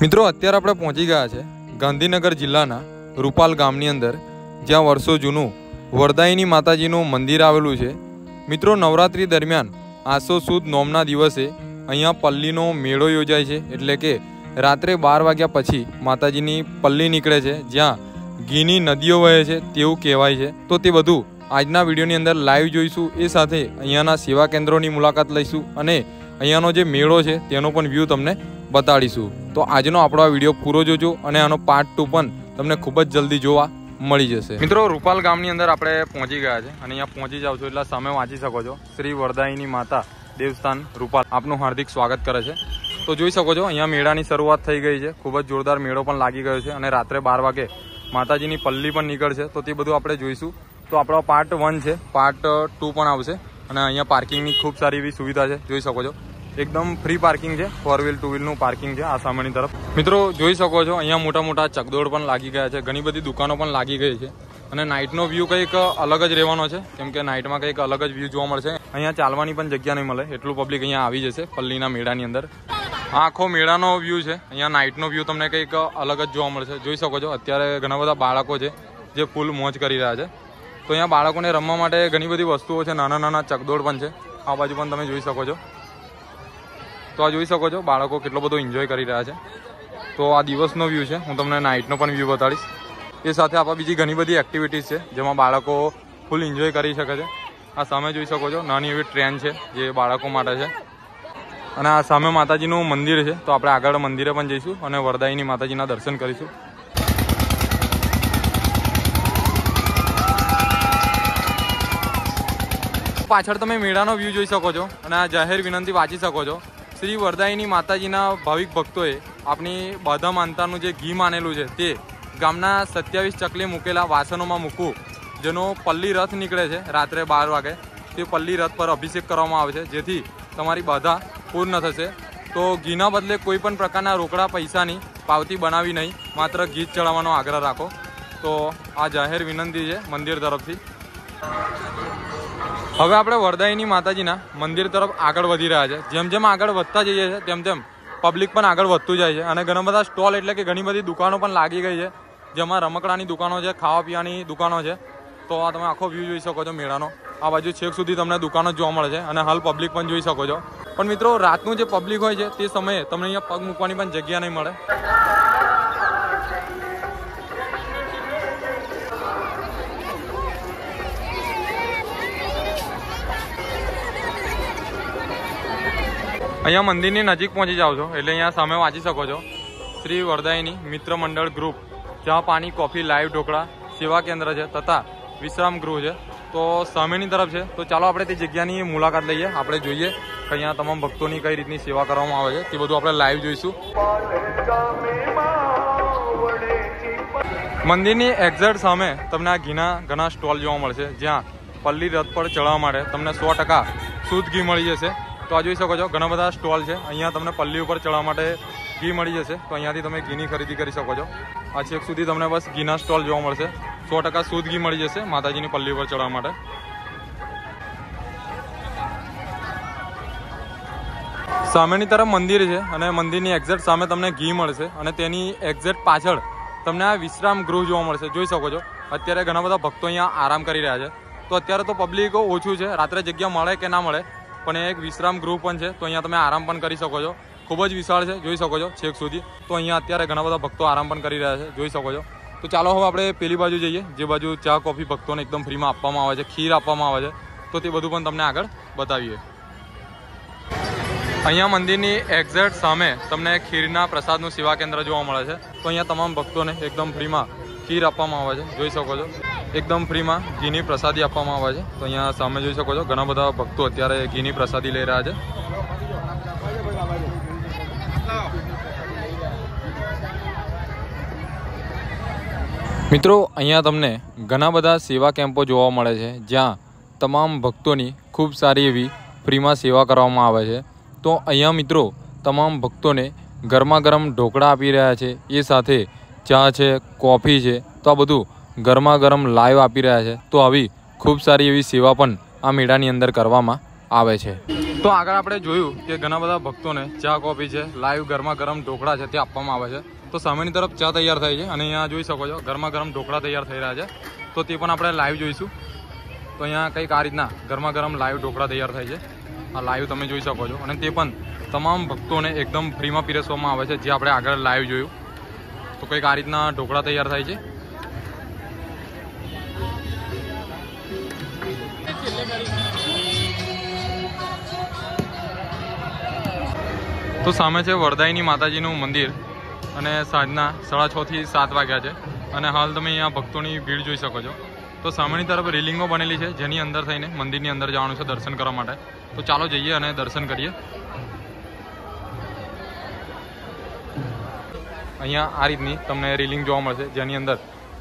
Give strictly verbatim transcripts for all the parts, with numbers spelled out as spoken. मित्रों अत्यारे आपणे पहोंची गया छे गांधीनगर जिल्लाना रूपाल गामनी अंदर ज्यां वर्षो जूनू वरदायिनी माताजीनु मंदिर आवेलू छे। मित्रों नवरात्रि दरमियान आसो सुद नोमना दिवसे अहींया पल्लीनो मेळो योजाय छे, एटले के रात्रे बार वाग्या पछी माताजीनी पल्ली नीकळे छे ज्यां घीनी नदीओ वहे छे तेवुं कहेवाय छे। तो ते बधुं आजना विडियोनी अंदर लाइव जोईशुं, ए साथे अहींयाना सेवा केन्द्रोनी मुलाकात लईशुं अने अहींयानो जे मेळो छे तेनो पण व्यू तमने बताड़ीशू। तो आजनो आपणो विडियो पूरो जोजो अने आनो पार्ट टू पण तमने खूब ज जल्दी जोवा मळी जशे। मित्रों रूपाल गामनी अंदर आपणे पहोंची गया छे अने अहींया पहोंची जाओ छो एटले सामे वांची शको छो श्री वर्दाईनी माता देवस्थान रूपाल आपनुं हार्दिक स्वागत करे छे। तो जोई शको छो अहींया मेळानी शरूआत थई गई छे, खूब ज जोरदार मेळो पण लागी गयो छे अने रात्रे बार वागे माताजीनी पल्ली पण नीकळशे। तो ते बधुं आपणे जोईशुं। तो आपणो पार्ट वन छे, पार्ट टू पण आवशे अने अहींया पार्किंगनी खूब सारी एवी सुविधा छे, जोई शको छो एकदम फ्री पार्किंग है, फोर व्हील टू व्हील नु पार्किंग है आ सामेनी तरफ। मित्रों जोई शको छो अहींया मोटा मोटा चकदोड़ पण लागी गया है, घणी बधी दुकानों पण लागी गई है अने नाइटनो व्यू कंईक अलग ज रहेवानो छे, केम के नाइट में कंईक अलग ज व्यू जोवा मळशे। अहींया चालवानी पण जग्या नहीं मळे, एटलुं पब्लिक अहींया आवी जशे पल्लीना मेळानी अंदर। आखो मेळानो व्यू छे, अहींया नाइटनो व्यू तमने कंईक अलग ज जोवा मळशे। जोई शको छो अत्यारे घणा बधा बाळको छे जे फूल मौज करी रह्या छे। तो अहींया बाळकोने रमवा माटे घणी बधी वस्तुओ छे, नाना नाना चकदोड़ पण छे, आ बाजू पण तमे जोई शको छो। तो आ जोई शको छो बाळको केटलो बधो एन्जॉय करी रह्या छे। तो आ दिवसनो व्यू छे, हूँ तमने नाइटनो पण व्यू बताड़ीश। ए साथे आपा बीजी घणी बधी एक्टिविटीज छे जेमां बाळको फूल एन्जॉय करी शके छे। आ सामे जोई शको छो नानी एवी ट्रेन छे जे बाळको माटे छे अने आ सामे माताजीनुं मंदिर छे। तो आपणे आगळ मंदिरे पण जईशुं अने वरदायिनी माताजीना दर्शन करीशुं। पाछळ तमे मेळानो व्यू जोई शको छो अने आ जाहेर विनंती वांची शको छो। श्री वर्दाईनी माताजीना भाविक भक्तोए आपनी बाधा मानतानुं जे घी मानेलुं छे ते गामना सत्यावीस चकले मूकेला वासनोमां मूकवुं, जेनो पल्ली रथ नीकळे छे रात्रे बार वागे, ते पल्ली रथ पर अभिषेक करवामां आवे छे जेथी तमारी बाधा पूर्ण थशे। तो घीना बदले कोईपण प्रकारना रोकड़ा पैसानी पावती बनावी नहीं, मात्र घी ज चढ़ाववानो आग्रह राखो। तो आ जाहेर विनंती छे मंदिर तरफथी। हवे आपणे वरदायिनी माताजीना मंदिर तरफ आगळ वधी रह्या छे। जेम जेम आगळ वधता जईए छे तेम तेम पब्लिक पण आगळ वधतुं जाय छे अने घणा बधा स्टॉल एटले के घणी बधी दुकानो पण लागी गई छे, जेमां रमकडानी दुकानो छे, खावा पीवानी दुकानो छे। तो आ तमे आखो व्यू जोई शको छो मेळानो। आ बाजू छेक सुधी तमने दुकानो जोवा मळे छे अने हाल पब्लिक पण जोई शको छो। पण मित्रो रातनुं जे पब्लिक होय छे ते समये तमने अहींया पग मूकवानी पण जग्या नहीं मळे। अहींया मंदिरनी नजीक पहुंची जाओ छो एटले अहींया सामे वांची शको छो श्री वर्दाईनी मित्र मंडल ग्रुप, जहाँ पानी कॉफी लाइव ढोकड़ा सेवा केन्द्र है तथा विश्राम गृह है। तो सामेनी तरफ है। तो चलो आपणे ते जग्यानी मुलाकात लईए, आपणे जोईए के अहींया तमाम भक्तोनी कई रीतनी सेवा करवामां आवे छे, ते बधुं आपणे लाइव जोईशुं। मंदिरनी एक्झेक्ट सामे तमने आ घीना घणा स्टॉल जोवा मळशे ज्यां पल्ली रथ पर चढ़वा माटे तमने सौ टका शुद्ध घी मळी जशे। तो आ जोई शको छो घणा बधा स्टॉल है, अहींया तमने पल्ली पर चढ़वा माटे घी मळी जशे। तो अहींयाथी तमे घीनी खरीदी करी शको छो। आ छेक सुधी तमने बस घीना स्टॉल जोवा मळशे, सौ टका शुद्ध घी मळी जशे माताजीनी पल्ली पर चढ़वा माटे। सामेनी तरफ मंदिर है अने मंदिरनी एक्झेक्ट सामे तमने घी मळशे अने तेनी एक्झेक्ट पाछळ तमने आ विश्राम गृह जोवा मळशे। जोई शको छो अत्यारे घणा बधा भक्तो अहींया आराम करी रह्या छे। तो अत्यारे तो पब्लिक ओछुं छे, रात्रे जग्या मळे के ना मळे पण एक विश्राम गृह पण छे, तो अहींया तमे आराम पण करी शको छो। खूब ज विशाळ छे, जोई शको छो छेक सुधी। तो अहींया अत्यारे घणा बधा भक्तो आराम पण करी रह्या छे, जोई शको छो। तो चालो हवे आपणे पेली बाजू जईए जे बाजू चा कॉफी भक्तोने एकदम फ्री में आपवामां आवे छे, खीर आपवामां आवे छे। तो ते बधुं पण तमने आगळ बतावीए। अहींया मंदिरनी एक्झेक्ट सामे तमने खीरना प्रसादनुं सेवा केन्द्र जोवा मळे छे। तो अहींया तमाम भक्तोने एकदम फ्री में खीर आपवामां आवे छे, जोई शको छो एकदम फ्री में घीनी प्रसादी आपवामां आवे छे। तो अहींया सामे जोई शको छो घणा बधा भक्तो अत्यारे घीनी प्रसादी लई रह्या छे। मित्रों अहींया तमने घणा बधा सेवा केम्पो जोवा मळे छे ज्यां तमाम भक्तोनी खूब सारी एवी फ्री में सेवा करवामां आवे छे। तो अहींया मित्रों तमाम भक्तोने गरमा गरम ढोकड़ा आपी रह्या छे, ए साथे चा छे, कॉफी छे, तो आ बधुं गरमा गरम लाइव आपी रह्या छे। तो आवी खूब सारी एवी सेवा पण आ मेळानी अंदर करवामां આવે છે। તો આગળ આપણે જોયું કે ઘણા બધા ભક્તોને ચા કોફી છે, લાઈવ ગરમા ગરમ ઢોકળા છે તે આપવામાં આવે છે। તો સામેની તરફ ચા તૈયાર થઈ છે અને અહીંયા જોઈ શકો છો ગરમા ગરમ ઢોકળા તૈયાર થઈ રહ્યા છે, તો તે પણ આપણે લાઈવ જોઈશું। તો અહીંયા કંઈક આ રીતના ગરમા ગરમ લાઈવ ઢોકળા તૈયાર થાય છે, આ લાઈવ તમે જોઈ શકો છો અને તે પણ તમામ ભક્તોને એકદમ ફ્રીમાં પીરસવામાં આવે છે, જે આપણે આગળ લાઈવ જોયું। તો કંઈક આ રીતના ઢોકળા તૈયાર થાય છે। તો સામે છે વરદાયિની માતાજીનું મંદિર અને સાંજના સાડા છ થી સાત વાગ્યા છે અને હાલ તમે અહીંયા ભક્તોની ભીડ જોઈ શકો છો। તો સામેની તરફ રેલિંગો બનેલી છે, જેની અંદર થઈને મંદિરની અંદર જવાનું છે દર્શન કરવા માટે। તો ચાલો જઈએ અને દર્શન કરીએ। અહીંયા આ રીતની તમને રેલિંગ જોવા મળશે, જેની અંદર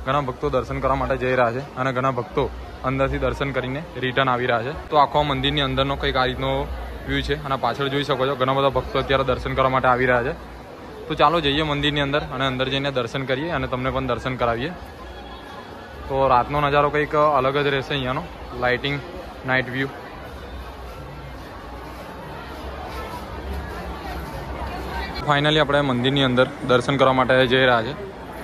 ઘણા ભક્તો દર્શન કરવા માટે જઈ રહ્યા છે અને ઘણા ભક્તો અંદરથી દર્શન કરીને રિટર્ન આવી રહ્યા છે। તો આખો મંદિરની અંદરનો કંઈક આ રીતનો વ્યૂ છે અને પાછળ જોઈ શકો છો ઘણા બધા ભક્તો અત્યારે દર્શન કરવા માટે આવી રહ્યા છે। તો ચાલો જઈએ મંદિરની અંદર અને અંદર જઈને દર્શન કરીએ અને તમને પણ દર્શન કરાવીએ। તો રાતનો નજારો કંઈક અલગ જ રહેશે, અહીંયાનો લાઇટિંગ, નાઇટ વ્યૂ। ફાઇનલી આપણે મંદિરની અંદર દર્શન કરવા માટે જઈ રહ્યા છે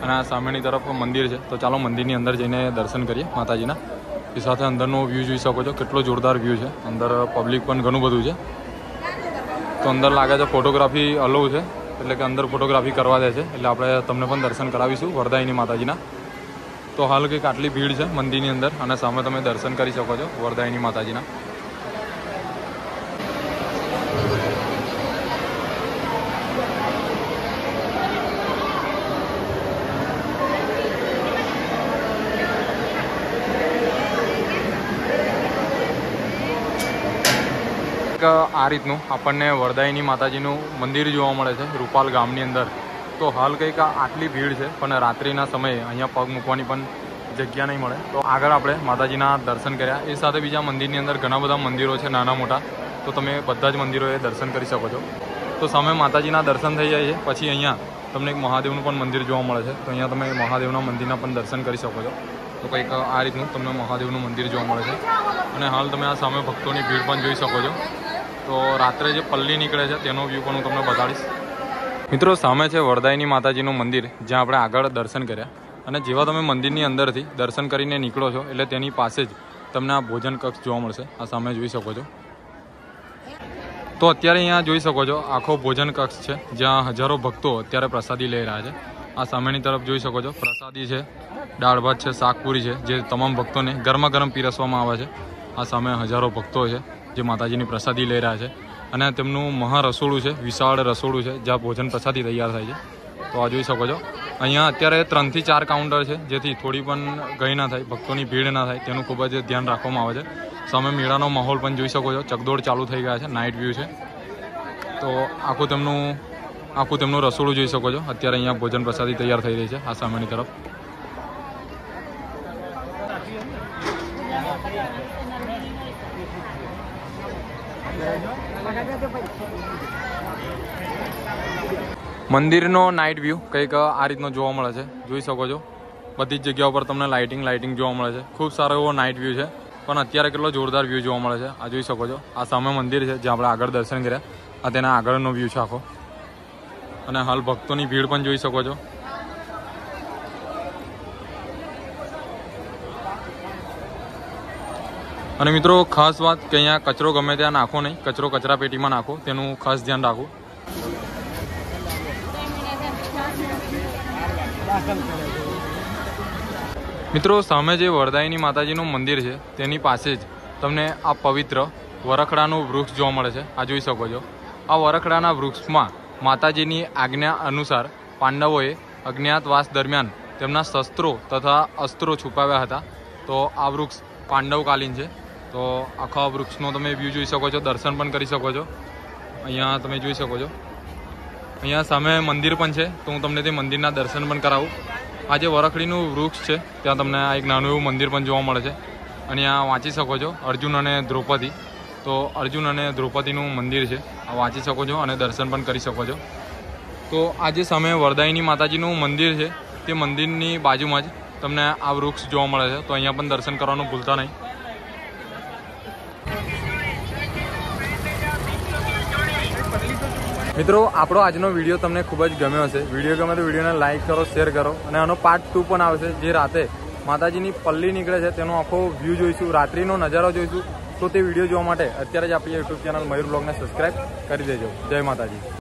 અને આ સામેની તરફ મંદિર છે। તો ચાલો મંદિરની અંદર જઈને દર્શન કરીએ માતાજીના। એ સાથે અંદરનો વ્યૂ જોઈ શકો છો, કેટલો જોરદાર વ્યૂ છે, અંદર પબ્લિક પણ ઘણું બધું છે। તો અંદર લાગે છે ફોટોગ્રાફી અલાઉ છે, એટલે કે અંદર ફોટોગ્રાફી કરવા દે છે, એટલે આપણે તમને પણ દર્શન કરાવીશું વરદાયિની માતાજીના। તો હાલ કંઈક આટલી ભીડ છે મંદિરની અંદર અને સામે તમે દર્શન કરી શકો છો વરદાયિની માતાજીના। આ રીતનું આપણને વરદાયિની માતાજીનું મંદિર જોવા મળે છે રૂપાલ ગામની અંદર। તો હાલ કંઈક આટલી ભીડ છે પણ રાત્રિના સમયે અહીંયા પગ મૂકવાની પણ જગ્યા નહીં મળે। તો આગળ આપણે માતાજીના દર્શન કર્યા, એ સાથે બીજા મંદિરની અંદર ઘણા બધા મંદિરો છે નાના મોટા, તો તમે બધા જ મંદિરોએ દર્શન કરી શકો છો। તો સામે માતાજીના દર્શન થઈ જાય છે, પછી અહીંયા તમને એક મહાદેવનું પણ મંદિર જોવા મળે છે, તો અહીંયા તમે મહાદેવના મંદિરના પણ દર્શન કરી શકો છો। તો કંઈક આ રીતનું તમને મહાદેવનું મંદિર જોવા મળે છે અને હાલ તમે આ સામે ભક્તોની ભીડ પણ જોઈ શકો છો। તો રાત્રે જે પલ્લી નીકળે છે તેનો વ્યૂ પણ હું તમને બતાડીશ। મિત્રો સામે છે વરદાયિની માતાજીનું મંદિર, જ્યાં આપણે આગળ દર્શન કર્યા અને જેવા તમે મંદિરની અંદરથી દર્શન કરીને નીકળો છો એટલે તેની પાસે જ તમને આ ભોજન કક્ષ જોવા મળશે, આ સામે જોઈ શકો છો। તો અત્યારે અહીંયા જોઈ શકો છો આખો ભોજન કક્ષ છે, જ્યાં હજારો ભક્તો અત્યારે પ્રસાદી લઈ રહ્યા છે। આ સામેની તરફ જોઈ શકો છો પ્રસાદી છે, દાળ ભાત છે, શાકપુરી છે, જે તમામ ભક્તોને ગરમા ગરમ પીરસવામાં આવે છે। આ સામે હજારો ભક્તો છે જે માતાજીની પ્રસાદી લઈ રહ્યા છે અને તેમનું મહારસોડું છે, વિશાળ રસોડું છે જ્યાં ભોજન પ્રસાદી તૈયાર થાય છે। તો આ જોઈ શકો છો અહીંયા અત્યારે ત્રણથી ચાર કાઉન્ટર છે, જેથી થોડી પણ ગઈ ના થાય, ભક્તોની ભીડ ના થાય તેનું ખૂબ જ ધ્યાન રાખવામાં આવે છે। સામે મેળાનો માહોલ પણ જોઈ શકો છો, ચકદોડ ચાલુ થઈ ગયા છે, નાઇટ વ્યૂ છે। તો આખું તેમનું આખું તેમનું રસોડું જોઈ શકો છો, અત્યારે અહીંયા ભોજન પ્રસાદી તૈયાર થઈ રહી છે આ સામેની તરફ। મંદિરનો નાઇટ વ્યૂ કંઈક આ રીતનો જોવા મળે છે, જોઈ શકો છો બધી જ જગ્યા ઉપર તમને લાઇટિંગ લાઇટિંગ જોવા મળે છે। ખૂબ સારો એવો નાઇટ વ્યૂ છે પણ અત્યારે કેટલો જોરદાર વ્યૂ જોવા મળે છે, આ જોઈ શકો છો। આ સામે મંદિર છે જ્યાં આપણે આગળ દર્શન કર્યા, આ તેના આગળનો વ્યૂ છે આખો અને હાલ ભક્તોની ભીડ પણ જોઈ શકો છો। અને મિત્રો ખાસ વાત કે અહીંયા કચરો ગમે ત્યાં નાખો નહીં, કચરો કચરા પેટીમાં નાખો, તેનું ખાસ ધ્યાન રાખો। મિત્રો સામે જે વરદાયિની માતાજીનું મંદિર છે તેની પાસે જ તમને આ પવિત્ર વરખડાનું વૃક્ષ જોવા મળે છે, આ જોઈ શકો છો। આ વરખડાના વૃક્ષમાં માતાજીની આજ્ઞા અનુસાર પાંડવોએ અજ્ઞાતવાસ દરમિયાન તેમના શસ્ત્રો તથા અસ્ત્રો છુપાવ્યા હતા, તો આ વૃક્ષ પાંડવકાલીન છે। તો આખા વૃક્ષનો તમે વ્યૂ જોઈ શકો છો, દર્શન પણ કરી શકો છો। અહીંયા તમે જોઈ શકો છો અહીંયા સામે મંદિર પણ છે, તો હું તમને તે મંદિરના દર્શન પણ કરાવું। આ જે વરખડીનું વૃક્ષ છે ત્યાં તમને આ એક નાનું એવું મંદિર પણ જોવા મળે છે અને આ વાંચી શકો છો અર્જુન અને દ્રૌપદી, તો અર્જુન અને દ્રૌપદીનું મંદિર છે, આ વાંચી શકો છો અને દર્શન પણ કરી શકો છો। તો આ જે સામે વરદાયિની માતાજીનું મંદિર છે તે મંદિરની બાજુમાં જ તમને આ વૃક્ષ જોવા મળે છે, તો અહીંયા પણ દર્શન કરવાનું ભૂલતા નહીં। मित्रों आपणो आजनो विडियो तमने खूब ज गम्यो हशे। विडियो गमे तो विडियोने लाइक करो, शेर करो अने आनो पार्ट टू पण आवशे, जे राते माताजीनी पल्ली निकळे छे तेनो आखो व्यू जोईशुं, रात्रिनो नजारो जोईशुं। तो ते विडियो जोवा माटे अत्यारे ज आपणी यूट्यूब चेनल मयूर ब्लॉगने सब्सक्राइब करी देजो। जय माताजी।